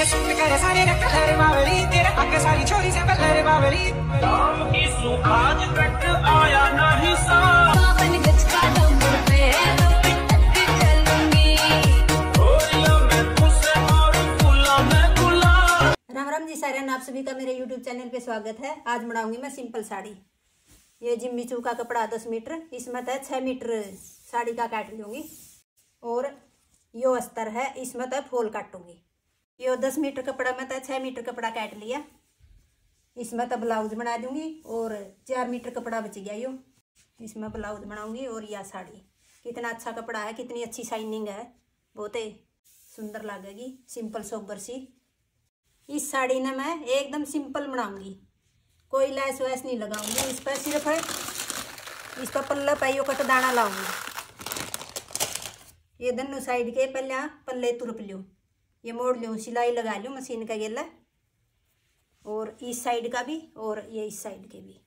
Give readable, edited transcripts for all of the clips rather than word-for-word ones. तेरे सूट करे सारे रख लर बावली, तेरे आगे सारी छोरी से बल्लर बावली। राम की सुभाज तक आया नहीं सा आप सभी का मेरे YouTube चैनल पे स्वागत है। आज बनाऊंगी मैं सिंपल साड़ी। ये जिम्मी चू का कपड़ा 10 मीटर, इसमें 6 मीटर साड़ी का काट लूँगी। और यो अस्तर है, इसमें फूल काटूंगी। यो 10 मीटर कपड़ा में 6 मीटर कपड़ा काट लिया, इसमें ब्लाउज बना दूंगी। और 4 मीटर कपड़ा बच गया, यो इसमें ब्लाउज बनाऊंगी। और यह साड़ी कितना अच्छा कपड़ा है, कितनी अच्छी शाइनिंग है, बहुत ही सुंदर लगेगी, सिंपल सोबर सी। इस साड़ी ने मैं एकदम सिंपल बनाऊंगी, कोई लैस वैस नहीं लगाऊंगी। इस पर सिर्फ इस पर पल्ला पाइयों का दाना लाऊंगी। ये दोनों साइड के पल्ला पल्ले तुरप लूँ, ये मोड़ लूँ, सिलाई लगा लूँ मशीन का गेला। और इस साइड का भी और ये इस साइड के भी।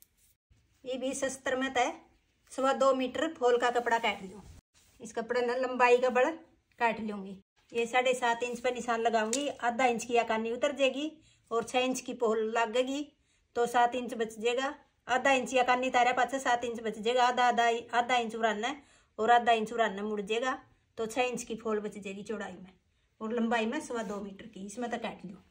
ये भी शस्त्र में 2.25 मीटर फॉल का कपड़ा काट लूँ। इस कपड़े ने लंबाई का बड़ा काट लूँगी। ये 7.5 इंच पर निशान लगाऊंगी। आधा इंच की अकानी उतर जाएगी और 6 इंच की पोल लगेगी, तो 7 इंच बच जाएगा। आधा इंच अकानी तारा पास 7 इंच बच जाएगा। आधा इंच उड़ाना है और आधा इंच उड़ाना मुड़ जाएगा, तो 6 इंच की फोल बच जाएगी चौड़ाई में। और लंबाई में 2.25 मीटर की इसमें काट लूँ।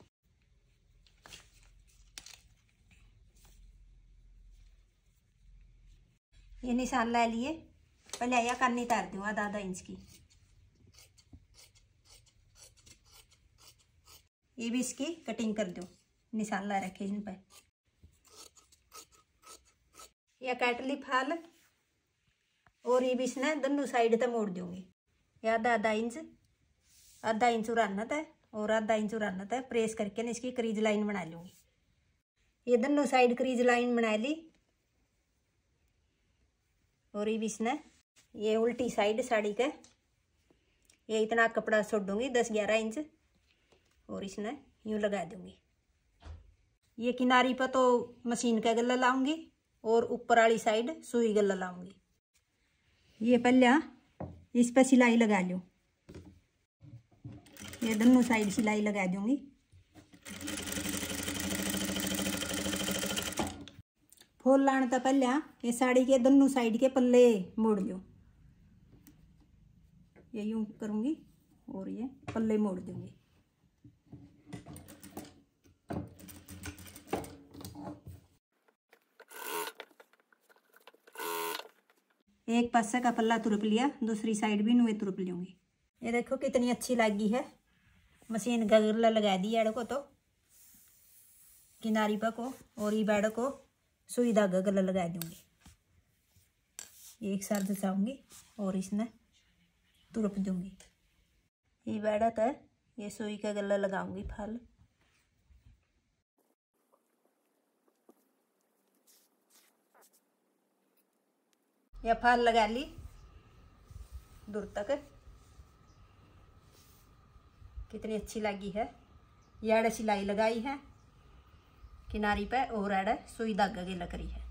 ये निशान ला लिए, पहले अकानी तार दूँ आधा आधा इंच की। ये भी इसकी कटिंग कर दो, निशान ला रखे इन पर। यह काट ली फाल। और ये भी इसने दोनों साइड तक मोड़ दूंगी। यह आधा इंच उड़ाना था और आधा इंच उड़ाना था। प्रेस करके ना इसकी क्रीज लाइन बना लूँगी। ये दोनों साइड क्रीज लाइन बना ली। और ये भी इसने ये उल्टी साइड साड़ी का ये इतना कपड़ा छोड़ दूँगी 10-11 इंच। और इसने यूँ लगा दूंगी। ये किनारी पर तो मशीन का गला लाऊंगी और ऊपर वाली साइड सुई गला लाऊंगी। ये पल्ला इस पर सिलाई लगा लूँ। ये दोनों साइड सिलाई लगा दूंगी। फूल लाने तो पल्ला ये साड़ी के दोनों साइड के पल्ले मोड़ लूँ। ये यूँ करूँगी और ये पल्ले मोड़ दूंगी। एक पासे का पल्ला तुरप लिया, दूसरी साइड भी नुए तुरप लूँगी। ये देखो कितनी अच्छी लगी है। मशीन गगला लगा दी एड़ को, तो किनारी पर को। और ये बैड़ को सुई धागा गला लगा दूँगी, एक साथ जचाऊँगी और इसने तुरप दूँगी। ये बैड़ा था, ये सुई का गला लगाऊँगी फल। यह फाल लगा ली दूर तक, कितनी अच्छी लगी है। यह एड सिलाई लगाई है किनारी पे और एड सुई धागा की लकड़ी है।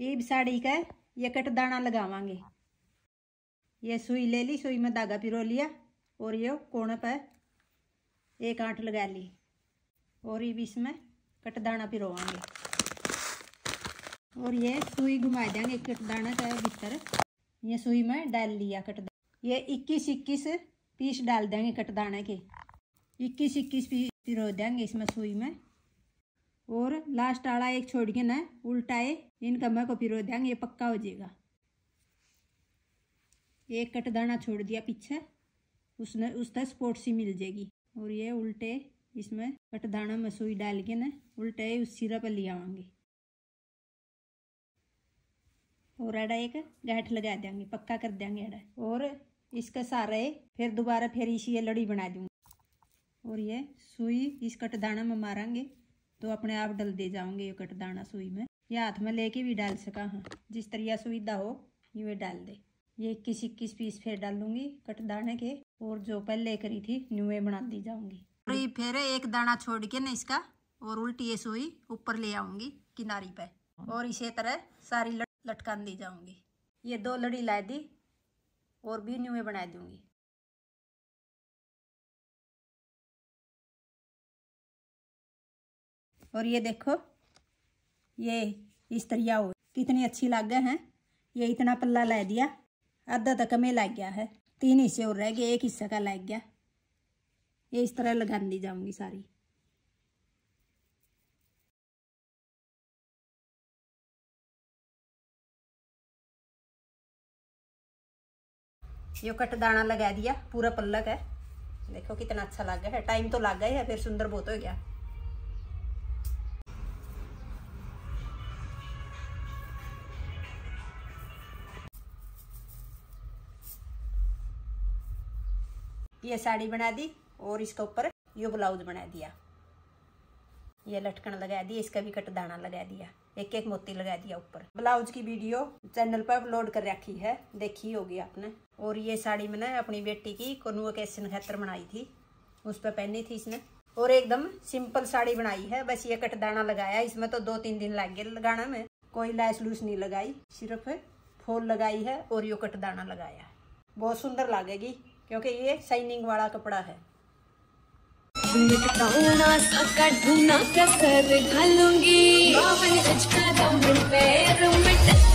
ये साड़ी का ये कट दाना लगावांगे। ये सुई ले ली, सुई में धागा पिरो लिया और ये कोने पे एक आंट लगा ली। और ये बीच में कट दाना पिरोवांगे और ये सुई घुमा देंगे कटदाना का भीतर। ये सुई में डाल लिया कटदाना। ये 21-21 पीस डाल देंगे कटदाना के। 21-21 पीस पिरो देंगे इसमें सुई में। और लास्ट आड़ा एक छोड़ के ना उल्टाए इन कमर को पिरो देंगे, ये पक्का हो जाएगा। एक कटदाना छोड़ दिया पीछे, उसने उस तक स्पोर्ट सी मिल जाएगी। और ये उल्टे इसमें कटदाना में सुई डाल के ना उल्टे उस सिरा पर ले आवांगे और एडा एक गांठ लगा देंगे, पक्का कर देंगे एडा। और इसका सारे फिर दोबारा फिर इसी ये लड़ी बना दूँगी। और ये सुई इस कटदाना में मारेंगे तो अपने आप डल दे जाओगे। ये कटदाना सुई में या हाथ में लेके भी डाल सका हाँ, जिस तरह सुविधा हो ये डाल दे। ये 21-21 पीस फिर डालूंगी कटदाने के। और जो पहले करी थी न्यूए बना दी जाऊँगी। और ये फिर एक दाना छोड़ के ना इसका और उल्टी ये सुई ऊपर ले आऊँगी किनारी पर। और इसी तरह सारी लटकान दी जाऊंगी। ये 2 लड़ी ला दी और भी न्यूए बना दूंगी। और ये देखो ये इस तरिया हो कितनी अच्छी लग गए हैं। ये इतना पल्ला ला दिया, आधा तक में लग गया है, 3 हिस्से और रह गए, एक हिस्सा का लग गया। ये इस तरह लगा दी जाऊंगी सारी। ये कट दाना लगा दिया, पूरा पल्लक है, देखो कितना अच्छा लग गया है। टाइम तो लग गया है, फिर सुंदर बहुत हो गया। ये साड़ी बना दी और इसके ऊपर ये ब्लाउज बना दिया। ये लटकन लगा दी, इसका भी कट दाना लगा दिया, एक एक मोती लगा दिया ऊपर। ब्लाउज की वीडियो चैनल पर अपलोड कर रखी है, देखी होगी आपने। और ये साड़ी मैंने अपनी बेटी की कन्वोकेशन खातर बनाई थी, उस पर पहनी थी इसने। और एकदम सिंपल साड़ी बनाई है, बस ये कट दाना लगाया। इसमें तो 2-3 दिन लग गए लगाना में, कोई लैस लूस नहीं लगाई, सिर्फ फूल लगाई है और ये कट दाना लगाया। बहुत सुंदर लगेगी क्योंकि ये शाइनिंग वाला कपड़ा है। घालूंगी